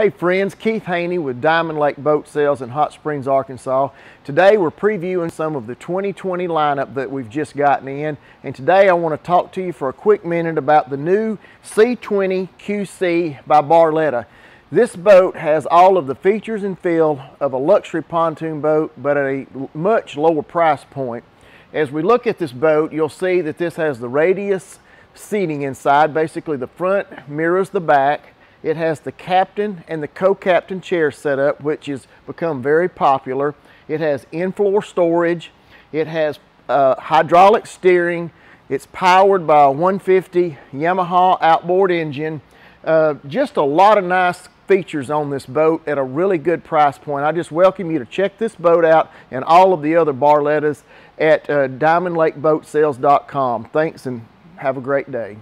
Hey friends, Keith Haney with Diamond Lake Boat Sales in Hot Springs, Arkansas. Today we're previewing some of the 2020 lineup that we've just gotten in, and today I want to talk to you for a quick minute about the new C20 QC by Barletta. This boat has all of the features and feel of a luxury pontoon boat, but at a much lower price point. As we look at this boat, you'll see that this has the radius seating inside. Basically the front mirrors the back. It has the captain and the co-captain chair set up, which has become very popular. It has in-floor storage. It has hydraulic steering. It's powered by a 150 Yamaha outboard engine. Just a lot of nice features on this boat at a really good price point. I just welcome you to check this boat out and all of the other Barlettas at DiamondLakeBoatSales.com. Thanks and have a great day.